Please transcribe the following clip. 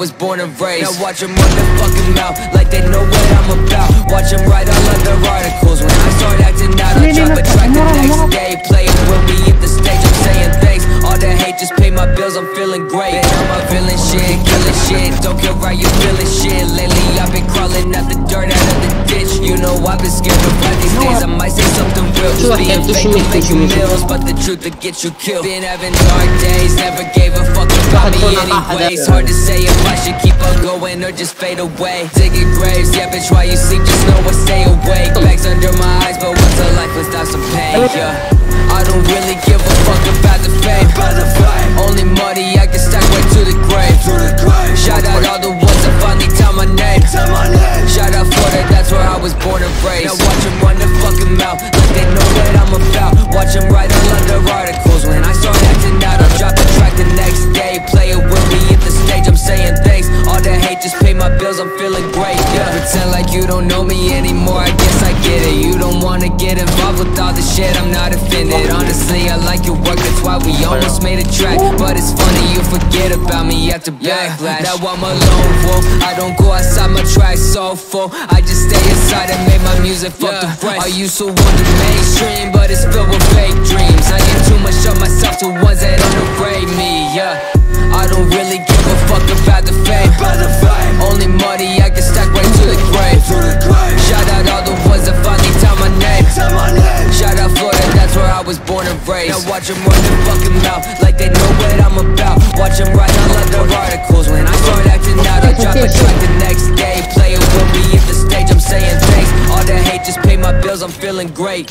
was born and raised. Now watch them run their fucking mouth like they know what I'm about. Watch them write all other articles. When I start acting out, I'll drop a track the next day. Playing with me at the stage, I'm saying thanks. All that hate, just pay my bills, I'm feeling great. I'm a villain, shit, killing shit. Don't care how you feeling shit. Lately I've been crawling out the dirt, out of the ditch. You know I've been scared to fight these days. I might say something real, just being fake to make you meals, but the truth will get you killed. Been having dark days, never gave a fuck about me anyways. Hard to say if I should keep on going or just fade away. Digging graves, yeah bitch, while you sleep just know I stay awake. Bags under my eyes, but what's a life without some pain? Yeah, I don't really give a fuck about the fame. Only money I can stack way to the grave. Shout out all the ones that finally tell my name. Shout out Florida, that's where I was born and raised. Now watch them run their fucking mouth like they know what I'm about. Watch them write all other articles. When I start acting out, I'll drop the track the next day. Play it with me at the stage, I'm saying thanks. All that hate, just pay my bills, I'm feeling great. Yeah. Pretend like you don't know me anymore, I guess I get it. You don't wanna get involved with all this shit, I'm not offended. Honestly, I like your work, that's why we almost made a track. But it's funny, you forget about me after backlash. Now I'm a lone wolf, I don't go outside my track, so full I just stay inside and make my music, fuck the press. I used to want the mainstream, but it's filled with fake dreams. I get too much of myself to ones that don't afraid me, yeah. I don't really give a fuck about the fame. Only money I can stack way to the grave. Shout out all the ones that finally tell my name. Shout out Florida, that's where I was born and raised. Now watch them run their fucking mouth like they know what I'm about. Watch them write all other articles. When I start acting out, I drop a track the next day. Playin' with me at the stage, I'm saying thanks. All the hate, just pay my bills, I'm feeling great.